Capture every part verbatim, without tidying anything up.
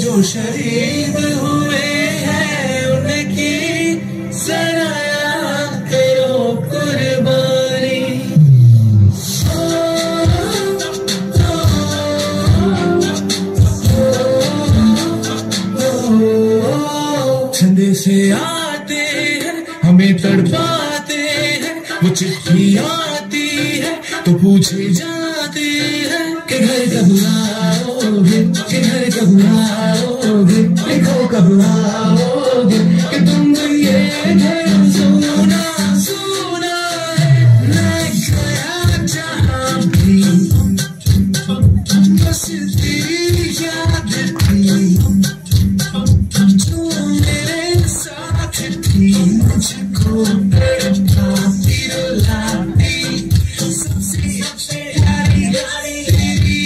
जो शहीद हुए हैं उनकी सराया करो कुर्बानी। छंदे से आते हैं हमें तड़पाते हैं, वो चिट्ठी आती है तो पूछे जाते हैं कि घर कब आओगे, कि घर कब आओगे, लिखो कब आओगे कि तुम ये घर सोना सोना है ना गया जहाँ भी बस तेरी याद थी जो मेरे साथ थी मुझको तड़पाती रुलाती सबसे थोड़ी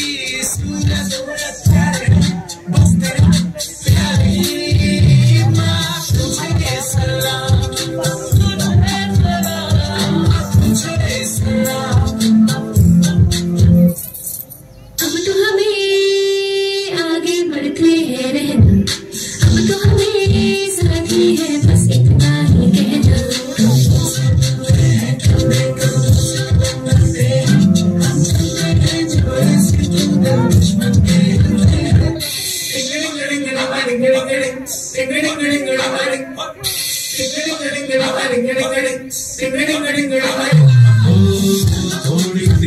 सी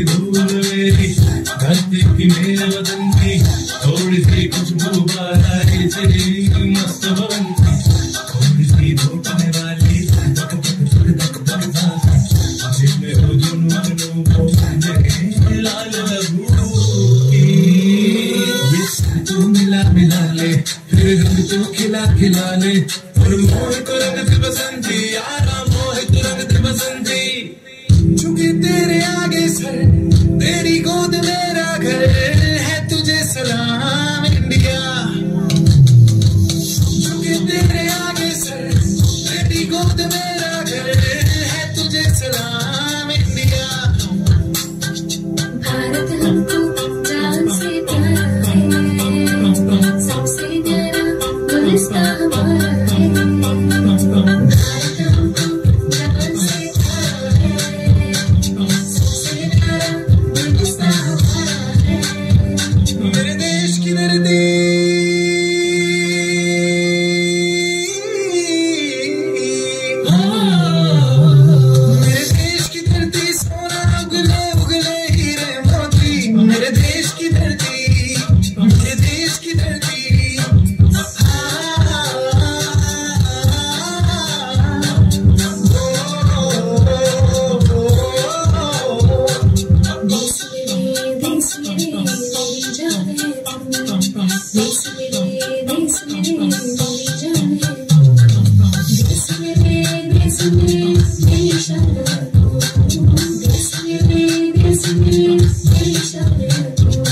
धूल मेरी धरती की मेरे बदन की, थोड़ी सी खुशबू बारारी शरीर की मस्त बंदी, थोड़ी सी धोखने वाली जिसमें हो जुनूनों को जगह लाल लबों की बिस्तर तू मिला मिला ले फिर गम तू खिला खिला ले और मोह को रंग से बसंती यारा मोह को रंग से बसंती झुके तेरे आगे सर तेरी गोद मेरा घर है तुझे सलाम इंडिया झुके तेरे आगे सर तेरी गोद मेरा घर है तुझे सलाम इंडिया। भारत हमको जान से प्यारा है सबसे प्यारा गुलिस्ता हमारा है।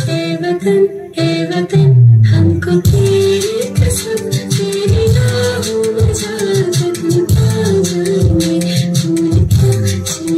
Hey, Vatan, hey, Vatan, हमको